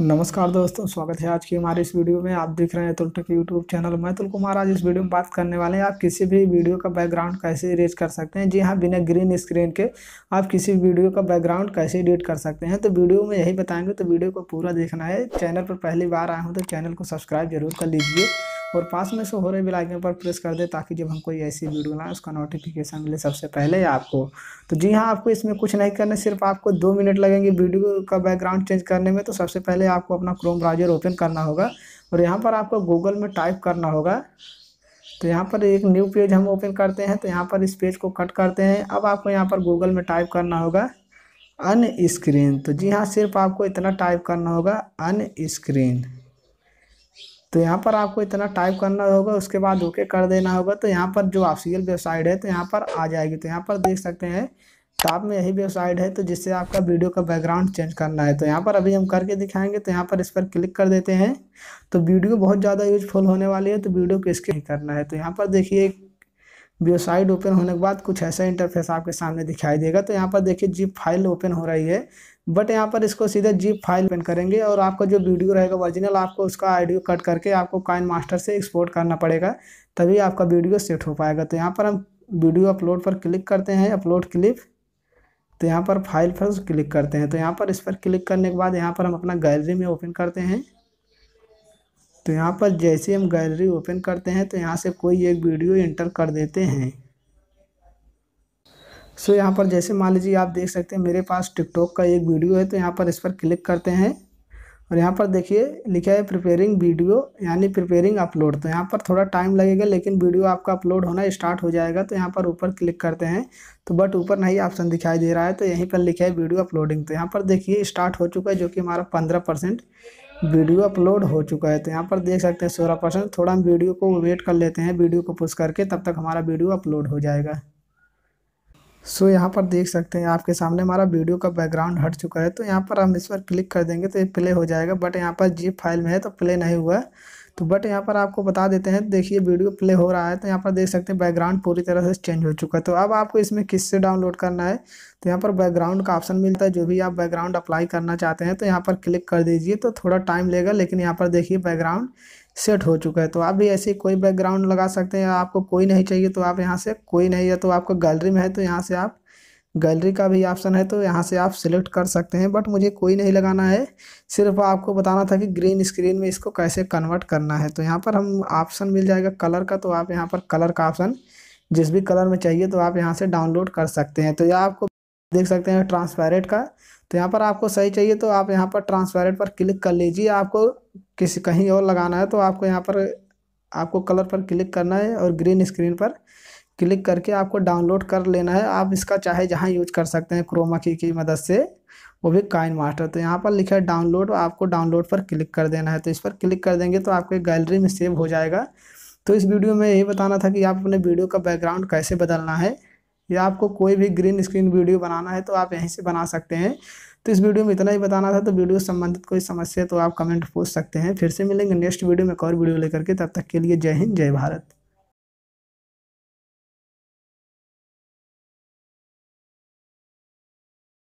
नमस्कार दोस्तों, स्वागत है आज की हमारे इस वीडियो में। आप देख रहे हैं अतुल टेक यूट्यूब चैनल। मैं अतुल कुमार। आज इस वीडियो में बात करने वाले हैं आप किसी भी वीडियो का बैकग्राउंड कैसे एडिट कर सकते हैं। जी हाँ, बिना ग्रीन स्क्रीन के आप किसी वीडियो का बैकग्राउंड कैसे एडिट कर सकते हैं, तो वीडियो में यही बताएंगे। तो वीडियो को पूरा देखना है। चैनल पर पहली बार आए हूँ तो चैनल को सब्सक्राइब जरूर कर लीजिए और पास में से हो रहे बेल आइकन पर प्रेस कर दें, ताकि जब हम कोई ऐसी वीडियो लाएँ उसका नोटिफिकेशन मिले सबसे पहले आपको। तो जी हाँ, आपको इसमें कुछ नहीं करना, सिर्फ आपको 2 मिनट लगेंगे वीडियो का बैकग्राउंड चेंज करने में। तो सबसे पहले आपको अपना क्रोम ब्राउज़र ओपन करना होगा और यहाँ पर आपको गूगल में टाइप करना होगा। तो यहाँ पर एक न्यू पेज हम ओपन करते हैं, तो यहाँ पर इस पेज को कट करते हैं। अब आपको यहाँ पर गूगल में टाइप करना होगा अनस्क्रीन। तो जी हाँ, सिर्फ आपको इतना टाइप करना होगा अनस्क्रीन। तो यहाँ पर आपको इतना टाइप करना होगा, उसके बाद ओके कर देना होगा। तो यहाँ पर जो ऑफिशियल वेबसाइट है तो यहाँ पर आ जाएगी। तो यहाँ पर देख सकते हैं टॉप में यही वेबसाइट है, तो जिससे आपका वीडियो का बैकग्राउंड चेंज करना है। तो यहाँ पर अभी हम करके दिखाएंगे। तो यहाँ पर इस पर क्लिक कर देते हैं। तो वीडियो बहुत ज़्यादा यूजफुल होने वाली है, तो वीडियो को स्किप करना है। तो यहाँ पर देखिए, वेबसाइट ओपन होने के बाद कुछ ऐसा इंटरफेस आपके सामने दिखाई देगा। तो यहाँ पर देखिए जीप फाइल ओपन हो रही है, बट यहाँ पर इसको सीधे जीप फाइल ओपन करेंगे और आपका जो वीडियो रहेगा ओरिजिनल, आपको उसका ऑडियो कट करके आपको काइनमास्टर से एक्सपोर्ट करना पड़ेगा, तभी आपका वीडियो सेट हो पाएगा। तो यहाँ पर हम वीडियो अपलोड पर क्लिक करते हैं, अपलोड क्लिप। तो यहाँ पर फाइल पर क्लिक करते हैं। तो यहाँ पर इस पर क्लिक करने के बाद यहाँ पर हम अपना गैलरी में ओपन करते हैं। तो यहाँ पर जैसे हम गैलरी ओपन करते हैं तो यहाँ से कोई एक वीडियो एंटर कर देते हैं। सो यहाँ पर जैसे मान लीजिए आप देख सकते हैं मेरे पास टिकटॉक का एक वीडियो है। तो यहाँ पर इस पर क्लिक करते हैं और यहाँ पर देखिए लिखा है प्रिपेयरिंग वीडियो, यानी प्रिपेयरिंग अपलोड। तो यहाँ पर थोड़ा टाइम लगेगा, लेकिन वीडियो आपका अपलोड होना स्टार्ट हो जाएगा। तो यहाँ पर ऊपर क्लिक करते हैं, तो बट ऊपर नहीं ऑप्शन दिखाई दे रहा है। तो यहीं पर लिखा है वीडियो अपलोडिंग। तो यहाँ पर देखिए स्टार्ट हो चुका है, जो कि हमारा 15% वीडियो अपलोड हो चुका है। तो यहाँ पर देख सकते हैं 16%। थोड़ा हम वीडियो को वेट कर लेते हैं, वीडियो को पुश करके, तब तक हमारा वीडियो अपलोड हो जाएगा। सो यहाँ पर देख सकते हैं आपके सामने हमारा वीडियो का बैकग्राउंड हट चुका है। तो यहाँ पर हम इस पर क्लिक कर देंगे तो ये प्ले हो जाएगा, बट यहाँ पर जीप फाइल में है तो प्ले नहीं हुआ। तो बट यहाँ पर आपको बता देते हैं, देखिए वीडियो प्ले हो रहा है। तो यहाँ पर देख सकते हैं बैकग्राउंड पूरी तरह से चेंज हो चुका है। तो अब आपको इसमें किससे डाउनलोड करना है, तो यहाँ पर बैकग्राउंड का ऑप्शन मिलता है, जो भी आप बैकग्राउंड अप्लाई करना चाहते हैं तो यहाँ पर क्लिक कर दीजिए। तो थोड़ा टाइम लेगा, लेकिन यहाँ पर देखिए बैकग्राउंड सेट हो चुका है। तो आप भी ऐसे कोई बैकग्राउंड लगा सकते हैं। आपको कोई नहीं चाहिए तो आप यहाँ से, कोई नहीं है तो आपको गैलरी में है तो यहाँ से आप, गैलरी का भी ऑप्शन है तो यहाँ से आप सिलेक्ट कर सकते हैं। बट मुझे कोई नहीं लगाना है, सिर्फ आपको बताना था कि ग्रीन स्क्रीन में इसको कैसे कन्वर्ट करना है। तो यहाँ पर हम ऑप्शन मिल जाएगा कलर का, तो आप यहाँ पर कलर का ऑप्शन जिस भी कलर में चाहिए तो आप यहाँ से डाउनलोड कर सकते हैं। तो यह आपको देख सकते हैं ट्रांसपेरेंट का, तो यहाँ पर आपको सही चाहिए तो आप यहाँ पर ट्रांसपेरेंट पर क्लिक कर लीजिए। आपको किसी कहीं और लगाना है तो आपको यहाँ पर, आपको कलर पर क्लिक करना है और ग्रीन स्क्रीन पर क्लिक करके आपको डाउनलोड कर लेना है। आप इसका चाहे जहाँ यूज कर सकते हैं, क्रोमा की मदद से, वो भी काइनमास्टर। तो यहाँ पर लिखा है डाउनलोड, आपको डाउनलोड पर क्लिक कर देना है। तो इस पर क्लिक कर देंगे तो आपके गैलरी में सेव हो जाएगा। तो इस वीडियो में यही बताना था कि आप अपने वीडियो का बैकग्राउंड कैसे बदलना है, या आपको कोई भी ग्रीन स्क्रीन वीडियो बनाना है तो आप यहीं से बना सकते हैं। तो इस वीडियो में इतना ही बताना था। तो वीडियो से संबंधित कोई समस्या तो आप कमेंट पूछ सकते हैं। फिर से मिलेंगे नेक्स्ट वीडियो में एक और वीडियो लेकर के। तब तक के लिए जय हिंद, जय भारत।